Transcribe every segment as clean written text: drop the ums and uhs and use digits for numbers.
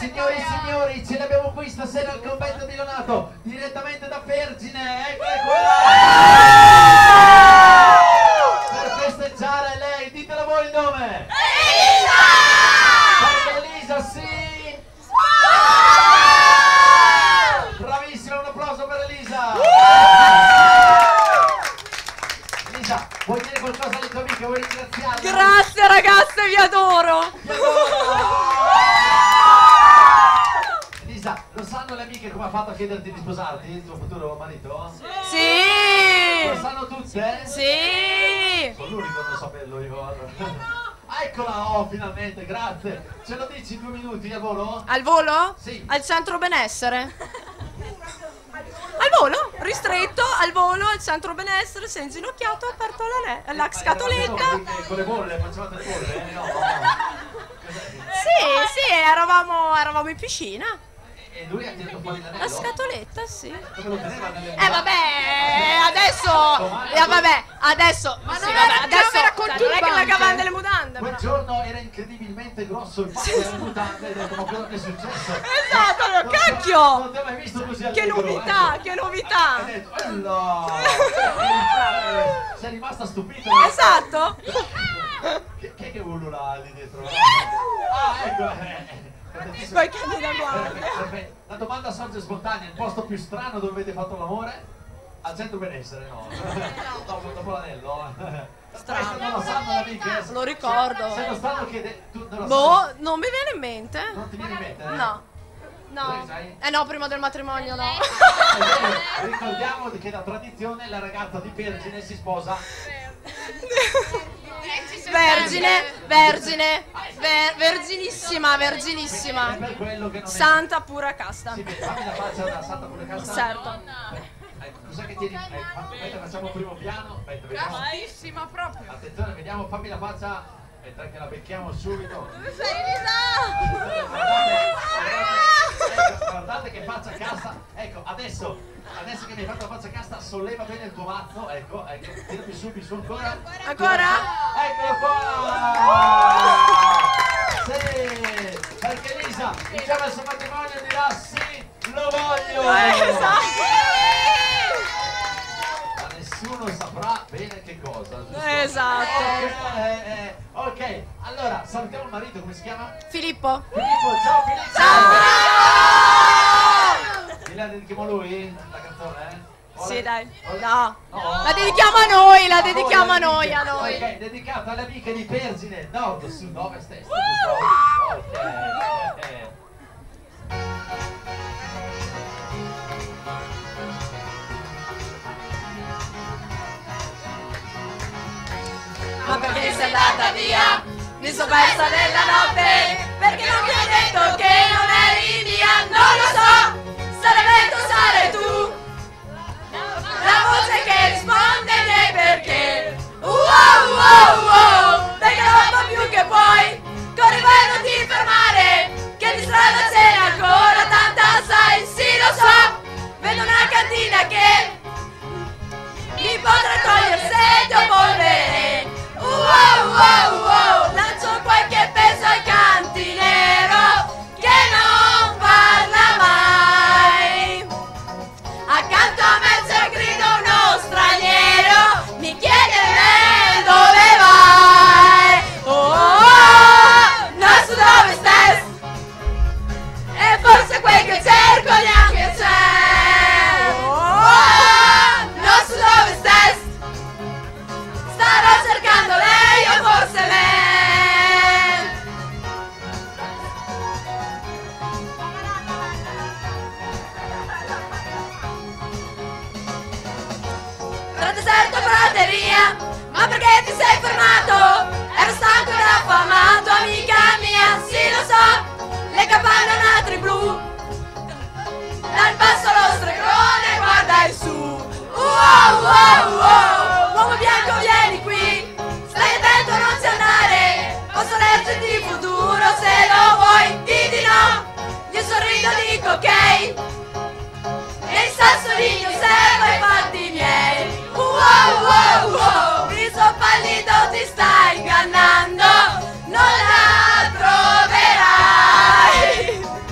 Signori e signori, ce l'abbiamo qui stasera al convento di Lonato, direttamente da Pergine, eccola qua! Per festeggiare lei, ditela voi il nome! Elisa! Perché Elisa si scuola! Bravissima, un applauso per Elisa! Elisa, vuoi dire qualcosa alle tue amiche? Vuoi ringraziarla? Grazie ragazze, vi adoro! Vi adoro! Lo sanno le amiche come ha fatto a chiederti di sposarti, il tuo futuro marito? Sì! Lo sanno tutte? Sì! Sono l'unico a non saperlo io. Allora. Eccola, oh, finalmente, grazie. Ce lo dici in 2 minuti al volo? Al volo? Sì. Al centro benessere. Al volo, ristretto, al volo, al centro benessere, sei inginocchiato, aperto la scatoletta. Con le bolle, facevate le bolle? No, no, no. Sì, sì, eravamo in piscina. E lui ha tirato fuori l'anello? La scatoletta, sì. Vabbè, adesso... vabbè, adesso... Ma non era che la cavando le mutande. Quel giorno era incredibilmente grosso il fatto delle mutande, dopo quello che è successo. Esatto, cacchio! Non ti ho mai visto così. Che novità, che novità! Hai detto, bello! Sei rimasta stupita. Esatto! Che volo là lì dietro? Ah, ecco! La domanda sorge spontanea, il posto più strano dove avete fatto l'amore? Al centro benessere, no? Dopo l'anello. Strano. Non lo sanno le amiche? Lo ricordo. Se lo stanno chiedendo... Boh, non mi viene in mente. Non ti viene in mente? No. No. Eh no, prima del matrimonio no. Ricordiamo che da tradizione la ragazza di Pergine si sposa... Verginissima, verginissima. Santa pura casta. Sì, fammi la faccia da santa pura casta. Certo. Cos'è che tieni? Aspetta, facciamo primo piano. Bravissima proprio. Attenzione, vediamo, fammi la faccia. Aspetta che la becchiamo subito. Dove sei, Elisa? Guardate che faccia casta. Ecco, adesso che mi hai fatto la faccia casta, solleva bene il tuo mazzo, ecco, tirami su ancora. Ancora? Eccolo qua! Sì! Perché Elisa, diciamo al suo matrimonio e dirà sì, lo voglio! Esatto! Ma nessuno saprà bene che cosa, giusto? Esatto! Ok, allora, salutiamo il marito, come si chiama? Filippo! Filippo, ciao Filippo! Ciao! La dedichiamo a lui? La canzone? Sì, dai. No. La dedichiamo a noi, la dedichiamo a noi, a noi. Ok, dedicata alle amiche di Pergine, nord, sud, ovest, est. Ok. Ma perché sei andata via? Mi sono persa nella notte. Perché non mi hai detto che non eri mia? Non lo so. Sarebbe tu, sarai tu, la voce che risponde nei perché. Perché non va più che puoi, corri vai non ti fermare, che di strada ce n'è ancora tanta, sai, sì lo so, vedo una cantina che mi potrà togliere se ti opponere. Lancio qualche peso al cantinero che non parla mai. Accanto a me c'è grido uno straniero, mi chiede me dove vai. Non so dove stai, e forse quel che cerco neanche c'è. Non so dove stai, starò cercando lei o forse prateria, ma perché ti sei fermato? Ero stanco e affamato, amica mia, sì lo so, le capanne hanno altri blu, dal basso lo stregone guarda in su. Uomo bianco vieni qui, stai attento a non ci andare, posso leggerti di futuro se lo vuoi, di no, io sorrido dico ok. E il sassolino osserva i fatti miei. Riso pallido ti sta ingannando, non la troverai.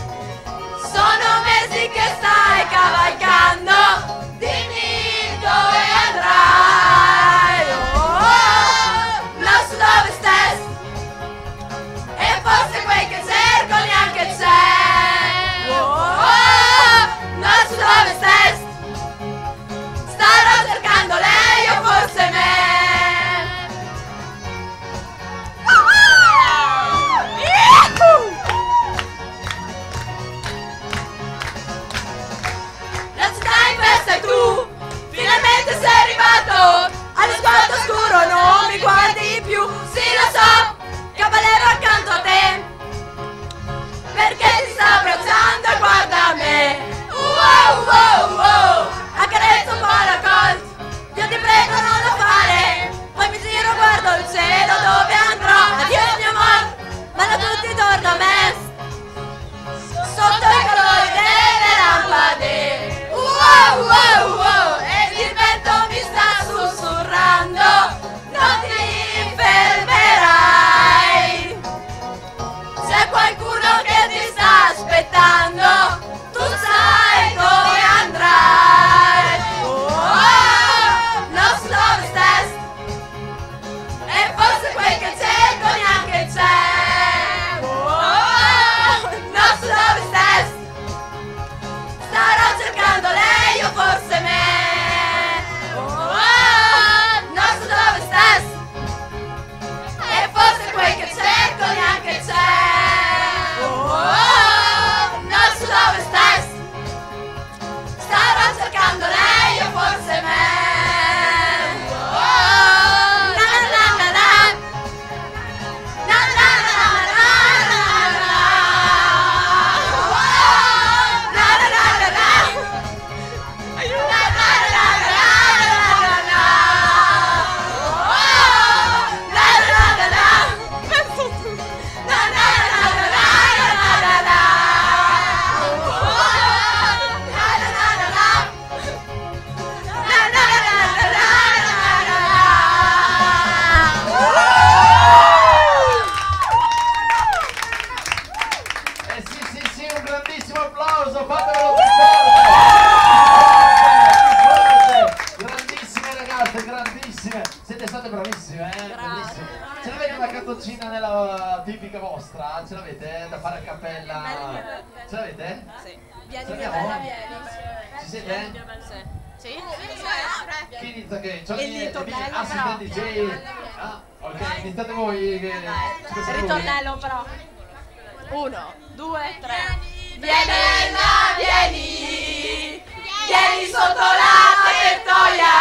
vostra, ce l'avete da fare a cappella? Ce l'avete? Sì. Vieni mia bella, vieni. Ci siete? Sì. Chi inizia che? C'ho le mie DJ. Ah, ok, iniziate voi che... Ritornello però. 1, 2, 3. Vieni Elena, vieni. Vieni sotto la tettoia.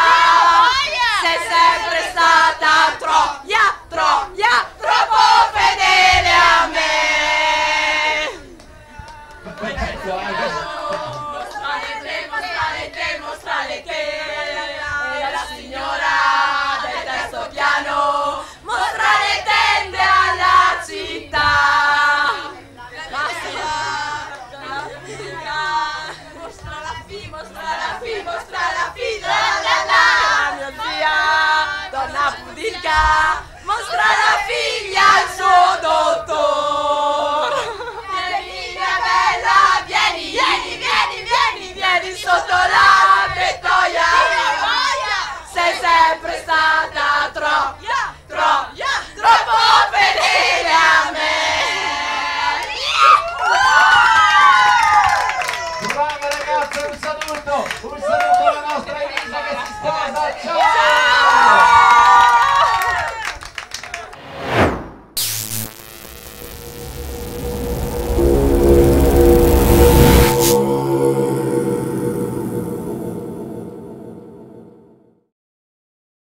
Sei sempre stata troppo fedele a me. Perfetto, mostrare che è la signora del terzo piano. Mostrare tende alla città. Mostra la fi, mostra la fi, mostra